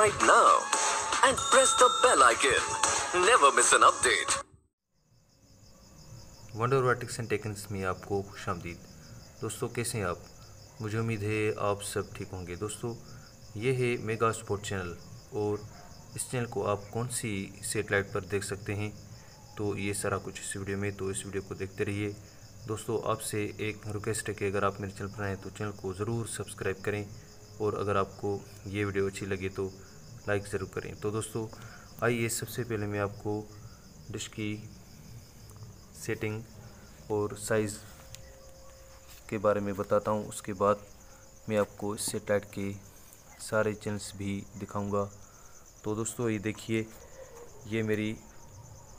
right now and press the bell icon. Never miss an update. Wonder vertices and Technics में आपको खुशामदीद। दोस्तों कैसे हैं आप? मुझे उम्मीद है आप सब ठीक होंगे। दोस्तों ये है मेगा स्पोर्ट चैनल और इस चैनल को आप कौन सी सेटेलाइट पर देख सकते हैं तो ये सारा कुछ इस वीडियो में, तो इस वीडियो को देखते रहिए। दोस्तों आपसे एक रिक्वेस्ट है कि अगर आप मेरे चैनल पर आएँ तो चैनल को ज़रूर सब्सक्राइब करें और अगर आपको ये वीडियो अच्छी लगे तो लाइक ज़रूर करें। तो दोस्तों आइए सबसे पहले मैं आपको डिश की सेटिंग और साइज़ के बारे में बताता हूँ। उसके बाद मैं आपको इस सेटेलाइट के सारे चैनल्स भी दिखाऊंगा। तो दोस्तों ये देखिए, ये मेरी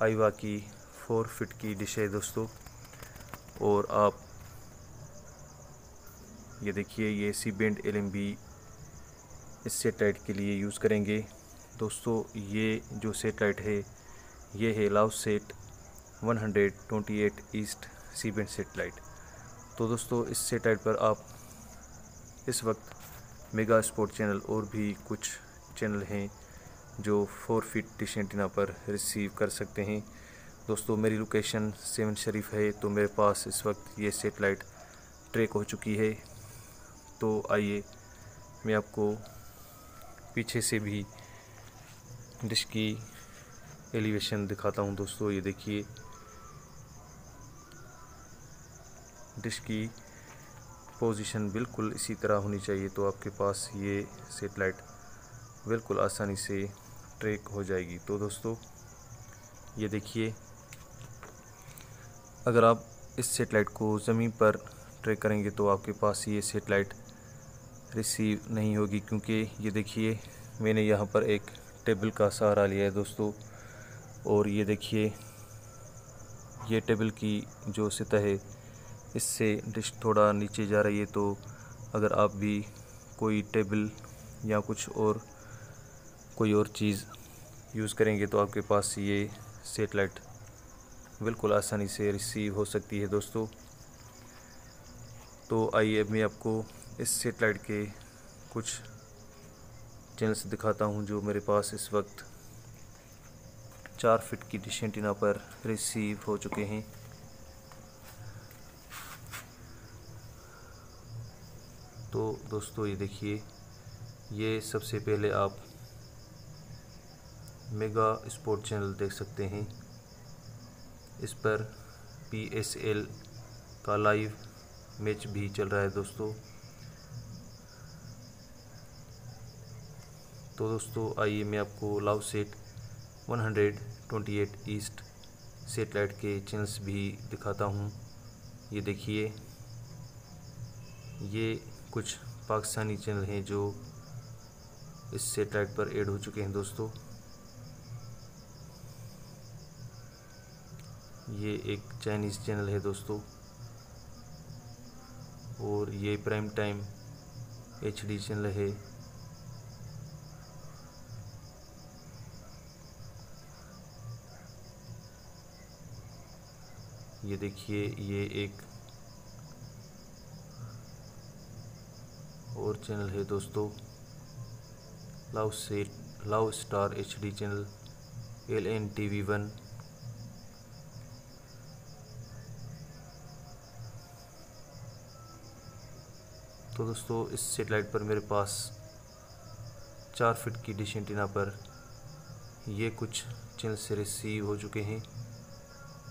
आईवा की 4 फीट की डिश है दोस्तों, और आप ये देखिए ये सी बैंड LMB इस सेटेलाइट के लिए यूज़ करेंगे। दोस्तों ये जो सेटेलाइट है ये है Laosat 128 east C band satellite. तो दोस्तों इस सेटेलाइट पर आप इस वक्त मेगा स्पोर्ट चैनल और भी कुछ चैनल हैं जो 4 फीट डिश एंटीना पर रिसीव कर सकते हैं। दोस्तों मेरी लोकेशन 7 शरीफ है, तो मेरे पास इस वक्त ये सेटेलाइट ट्रैक हो चुकी है। तो आइए मैं आपको पीछे से भी डिश की एलिवेशन दिखाता हूं। दोस्तों ये देखिए डिश की पोजीशन बिल्कुल इसी तरह होनी चाहिए, तो आपके पास ये सेटेलाइट बिल्कुल आसानी से ट्रैक हो जाएगी। तो दोस्तों ये देखिए, अगर आप इस सेटेलाइट को ज़मीन पर ट्रैक करेंगे तो आपके पास ये सेटेलाइट रिसीव नहीं होगी, क्योंकि ये देखिए मैंने यहाँ पर एक टेबल का सहारा लिया है दोस्तों, और ये देखिए ये टेबल की जो सतह है इससे डिश थोड़ा नीचे जा रही है। तो अगर आप भी कोई टेबल या कुछ और कोई और चीज़ यूज़ करेंगे तो आपके पास ये सेटेलाइट बिल्कुल आसानी से रिसीव हो सकती है दोस्तों। तो आइए अब मैं आपको इस सेटेलाइट के कुछ चैनल्स दिखाता हूं जो मेरे पास इस वक्त 4 फीट की डिश एंटीना पर रिसीव हो चुके हैं। तो दोस्तों ये देखिए, ये सबसे पहले आप मेगा स्पोर्ट चैनल देख सकते हैं। इस पर PSL का लाइव मैच भी चल रहा है दोस्तों। तो दोस्तों आइए मैं आपको लाओसैट 128 ईस्ट सेटेलाइट के चैनल्स भी दिखाता हूँ। ये देखिए ये कुछ पाकिस्तानी चैनल हैं जो इस सेटेलाइट पर ऐड हो चुके हैं दोस्तों। ये एक चाइनीज़ चैनल है दोस्तों, और ये प्राइम टाइम HD चैनल है। ये देखिए ये एक और चैनल है दोस्तों, love star HD channel LNTV 1। तो दोस्तों इस सेटेलाइट पर मेरे पास 4 फीट की डिश एंटीना पर ये कुछ चैनल से रिसीव हो चुके हैं।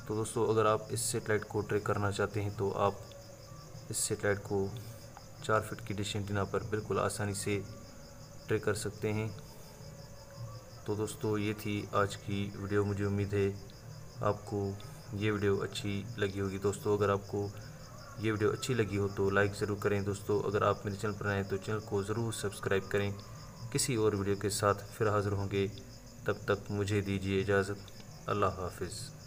तो दोस्तों अगर आप इस सेटेलाइट को ट्रैक करना चाहते हैं तो आप इस सेटेलाइट को 4 फीट की डिश एंटीना पर बिल्कुल आसानी से कर सकते हैं। तो दोस्तों ये थी आज की वीडियो, मुझे उम्मीद है आपको ये वीडियो अच्छी लगी होगी। दोस्तों अगर आपको ये वीडियो अच्छी लगी हो तो लाइक ज़रूर करें। दोस्तों अगर आप मेरे चैनल पर आए तो चैनल को ज़रूर सब्सक्राइब करें। किसी और वीडियो के साथ फिर हाज़िर होंगे, तब तक मुझे दीजिए इजाज़त। अल्लाह हाफिज़।